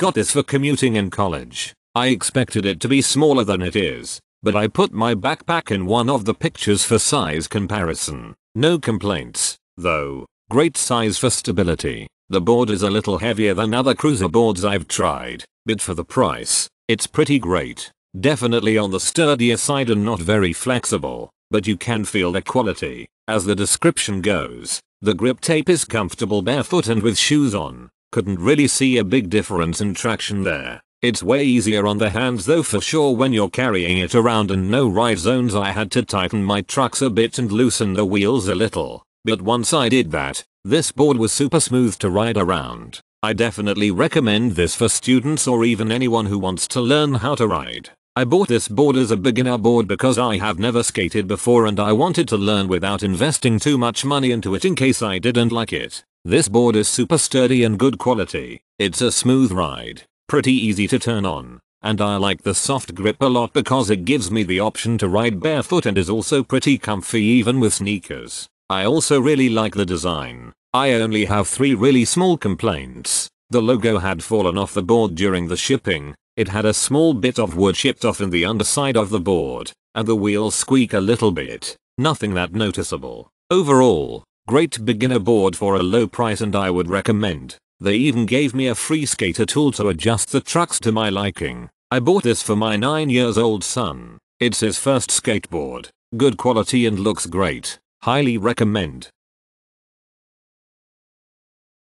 Got this for commuting in college. I expected it to be smaller than it is, but I put my backpack in one of the pictures for size comparison. No complaints, though. Great size for stability. The board is a little heavier than other cruiser boards I've tried, but for the price, it's pretty great. Definitely on the sturdier side and not very flexible, but you can feel the quality. As the description goes, the grip tape is comfortable barefoot and with shoes on. Couldn't really see a big difference in traction there. It's way easier on the hands though for sure when you're carrying it around, and no ride zones. I had to tighten my trucks a bit and loosen the wheels a little. But once I did that, this board was super smooth to ride around. I definitely recommend this for students or even anyone who wants to learn how to ride. I bought this board as a beginner board because I have never skated before and I wanted to learn without investing too much money into it in case I didn't like it. This board is super sturdy and good quality. It's a smooth ride, pretty easy to turn on, and I like the soft grip a lot because it gives me the option to ride barefoot and is also pretty comfy even with sneakers. I also really like the design. I only have three really small complaints. The logo had fallen off the board during the shipping, it had a small bit of wood chipped off in the underside of the board, and the wheels squeak a little bit. Nothing that noticeable. Overall, great beginner board for a low price and I would recommend. They even gave me a free skater tool to adjust the trucks to my liking. I bought this for my 9-year-old son. It's his first skateboard. Good quality and looks great. Highly recommend.